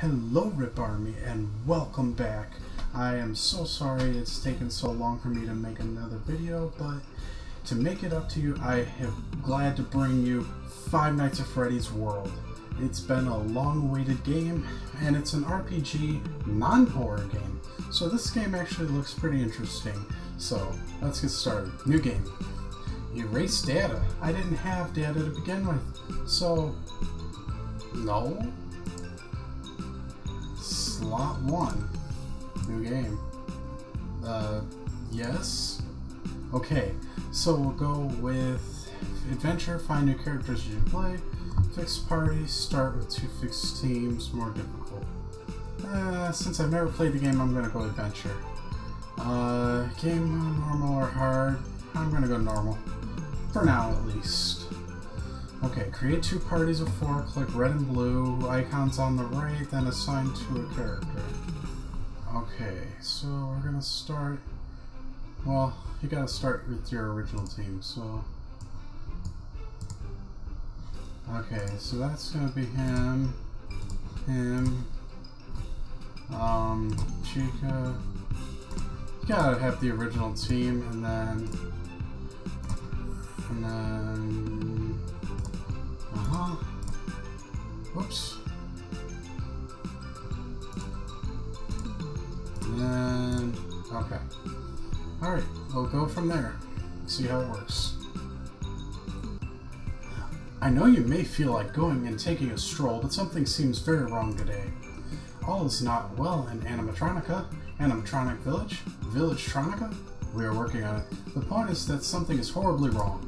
Hello RipArmy and welcome back. I am so sorry it's taken so long for me to make another video, but to make it up to you, I am glad to bring you Five Nights at Freddy's World. It's been a long-awaited game, and it's an RPG, non-horror game. So this game actually looks pretty interesting. So let's get started. New game. Erase data. I didn't have data to begin with, so no. Slot 1. New game. Yes? Okay, so we'll go with adventure, find new characters you play, fixed party, start with 2 fixed teams, more difficult. Since I've never played the game, I'm gonna go adventure. Game normal or hard? I'm gonna go normal. For now, at least. Okay, create 2 parties of 4, click red and blue, icons on the right, then assign to a character. Okay, so we're gonna start... well, you gotta start with your original team, so... okay, so that's gonna be him, Chica... you gotta have the original team, and then... whoops. And okay. Alright, we'll go from there. See how it works. I know you may feel like going and taking a stroll, but something seems very wrong today. All is not well in Animatronica. Animatronic Village? Villagetronica? We are working on it. The point is that something is horribly wrong.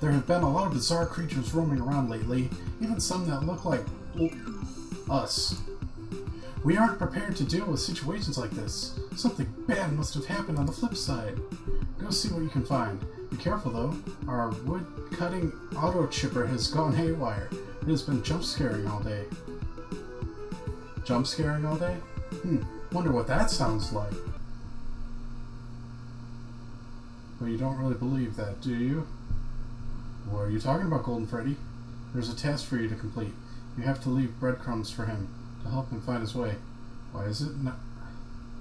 There have been a lot of bizarre creatures roaming around lately, even some that look like us. We aren't prepared to deal with situations like this. Something bad must have happened on the flip side. Go see what you can find. Be careful though, our wood-cutting auto chipper has gone haywire. It has been jump-scaring all day. Jump-scaring all day? Wonder what that sounds like. Well, you don't really believe that, do you? What are you talking about, Golden Freddy? There's a task for you to complete. You have to leave breadcrumbs for him to help him find his way. Why is it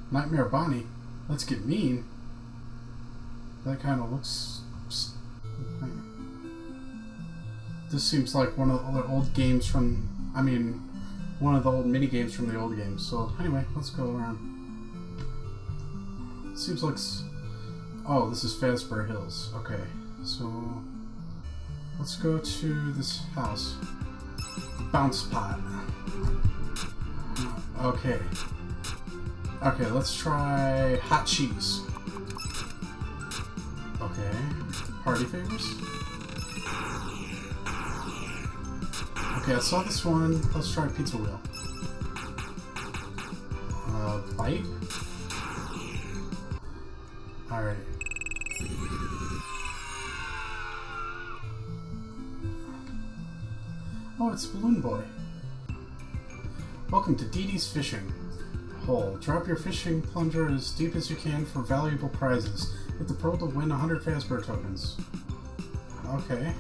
Nightmare Bonnie? Let's get mean. That kind of looks... this seems like one of the old games from... I mean, one of the old mini-games from the old games. So, anyway, let's go around. Seems like... oh, this is Fansbury Hills. Okay, so... let's go to this house. Bounce pot. Okay. Okay, let's try hot cheese. Okay. Party favors? Okay, I saw this one. Let's try pizza wheel. Bite? Alright. Oh, it's Balloon Boy. Welcome to Dee Dee's Fishing Hole. Drop your fishing plunger as deep as you can for valuable prizes. Hit the pearl to win 100 Fazbear tokens. Okay.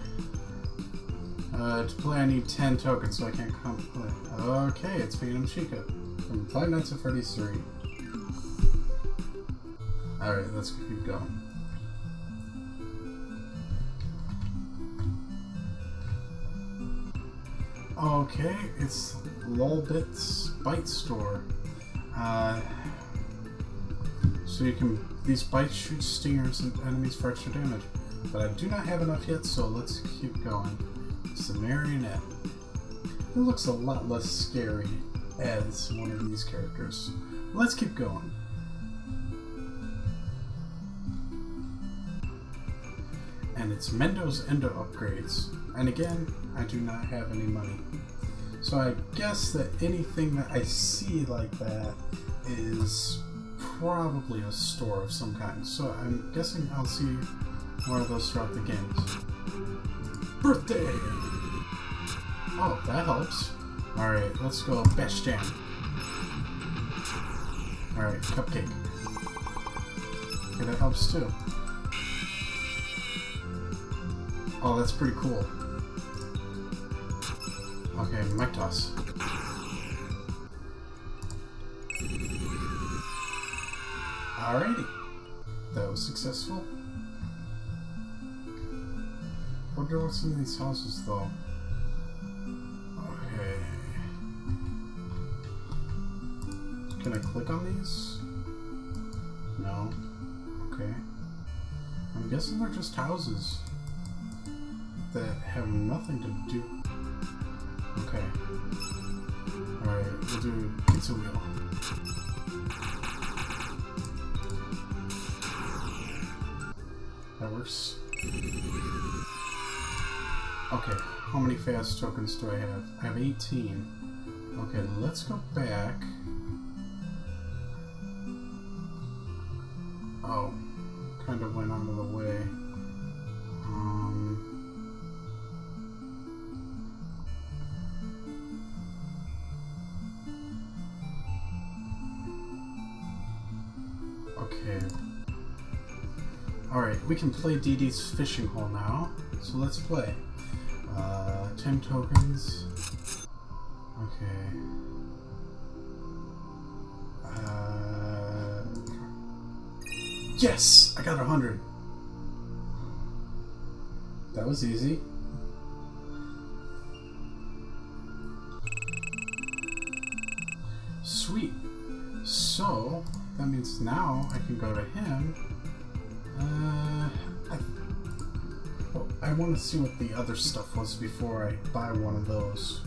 To play I need 10 tokens so I can't come play. Okay, it's Phantom Chica from Five Nights at Freddy's 3. Alright, let's keep going. Okay, it's Lulbit's Bite Store. So you can... these bites shoot stingers and enemies for extra damage. But I do not have enough yet, so let's keep going. It's the Marionette. It looks a lot less scary as one of these characters. Let's keep going. And it's Mendo's Endo Upgrades. And again, I do not have any money. So I guess that anything that I see like that is probably a store of some kind. So I'm guessing I'll see more of those throughout the games. Birthday! Oh, that helps. Alright, let's go bash jam. Alright, cupcake. Okay, that helps too. Oh, that's pretty cool. Okay, mic toss. Alrighty. That was successful. I wonder what's in these houses though. Okay. Can I click on these? No. Okay. I'm guessing they're just houses that have nothing to do. Okay. Alright, we'll do pizza wheel. That works. Okay, how many fast tokens do I have? I have 18. Okay, let's go back. Oh, kind of went out of the way. Okay. Alright, we can play Dee Dee's Fishing Hole now. So let's play. 10 tokens. Okay. Yes! I got 100! That was easy. Sweet! So, that means now I can go to him. I want to see what the other stuff was before I buy one of those.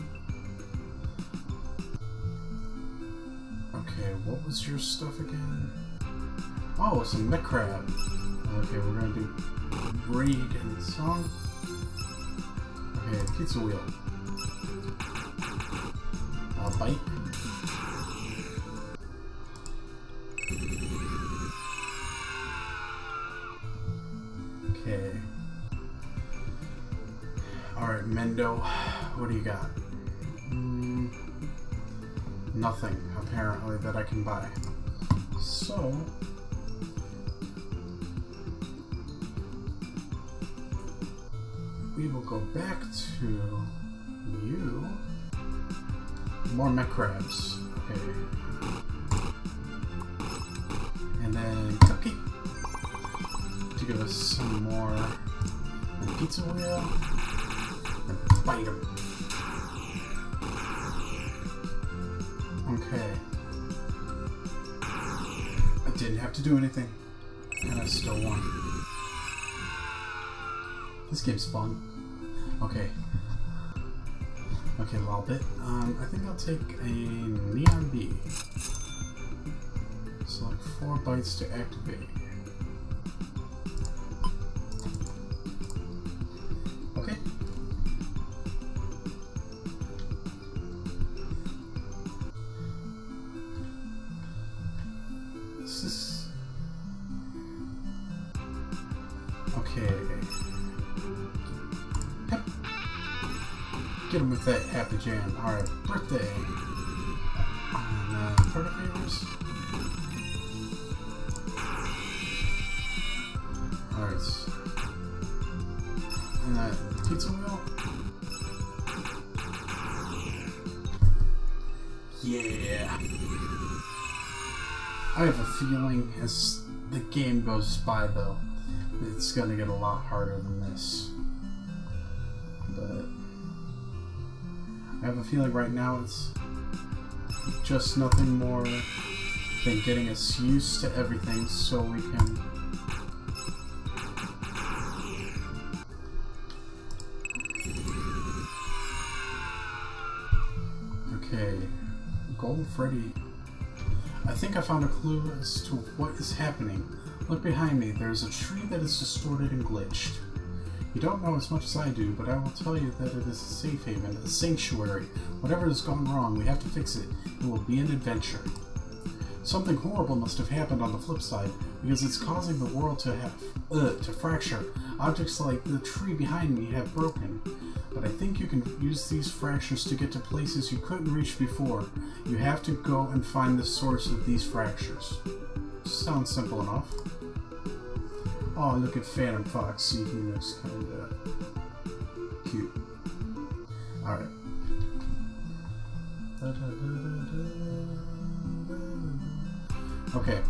Okay, what was your stuff again? Oh, it's a mech crab. Okay, we're gonna do breed and song. Okay, pizza wheel. I'll bite. Okay. Alright, Mendo, what do you got? Nothing, apparently, that I can buy. So... we will go back to you. More mech crabs. Okay. And then cupcake to give us some more. And pizza wheel. And bite him. Okay. I didn't have to do anything. And I still won. This game's fun. Okay. Okay, Lulbit. I think I'll take a Neon Bee. Select 4 bites to activate. Okay. This is... okay. Get him with that happy jam. Alright, birthday. And, party favors. Alright. And that pizza wheel. Yeah. I have a feeling as the game goes by, though, it's gonna get a lot harder than this. But... I have a feeling right now it's just nothing more than getting us used to everything so we can... okay, Golden Freddy. I think I found a clue as to what is happening. Look behind me, there's a tree that is distorted and glitched. You don't know as much as I do, but I will tell you that it is a safe haven, a sanctuary. Whatever has gone wrong, we have to fix it. It will be an adventure. Something horrible must have happened on the flip side, because it's causing the world to fracture. Objects like the tree behind me have broken. But I think you can use these fractures to get to places you couldn't reach before. You have to go and find the source of these fractures. Sounds simple enough. Oh, look at Phantom Foxy, he looks kinda cute. Alright. Okay.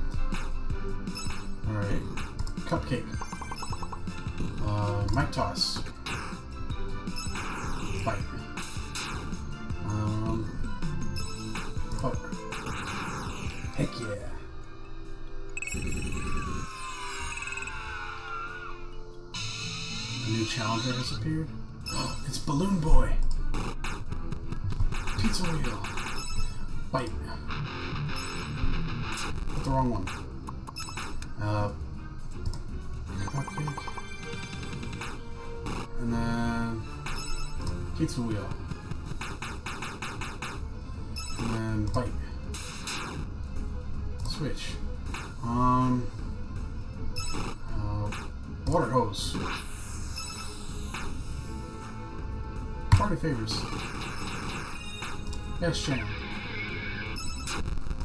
Alright. Cupcake. Mic toss. Bite. Oh. Heck yeah. A new challenger has appeared. Oh, it's Balloon Boy. Pizza wheel. Bite. Put the wrong one. Cupcake. And then pizza wheel. And then bite. Switch. Water hose. Party favors. Yes, chain.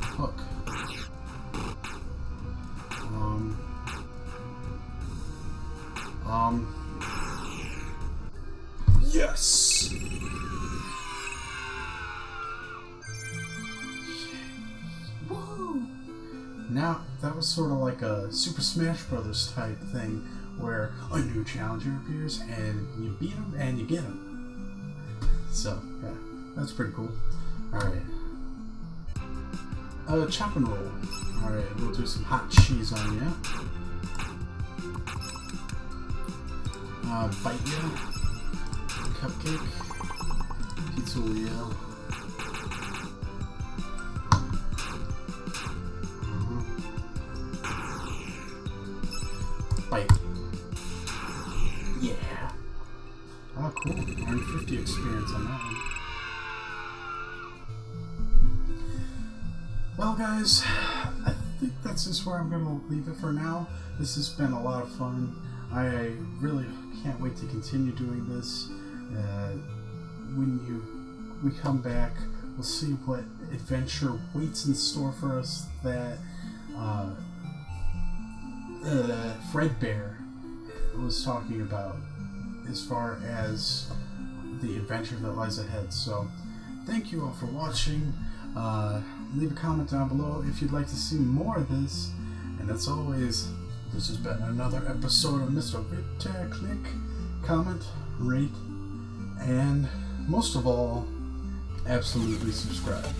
Hook. Yes! Whoa! Now, that was sort of like a Super Smash Bros. Type thing, where a new challenger appears, and you beat him, and you get him. So, yeah. That's pretty cool. Alright. Chop and roll. Alright, we'll do some hot cheese on you. Bite you. Cupcake, pizza wheel. Bite. Yeah. Oh, cool. 150 experience on that one. Well, guys, I think that's just where I'm gonna leave it for now. This has been a lot of fun. I really can't wait to continue doing this. When we come back, we'll see what adventure waits in store for us that Fredbear was talking about as far as the adventure that lies ahead. So thank you all for watching. Leave a comment down below if you'd like to see more of this, and as always, this has been another episode of Mr. RipTear. Click, comment, rate, and most of all, absolutely subscribe.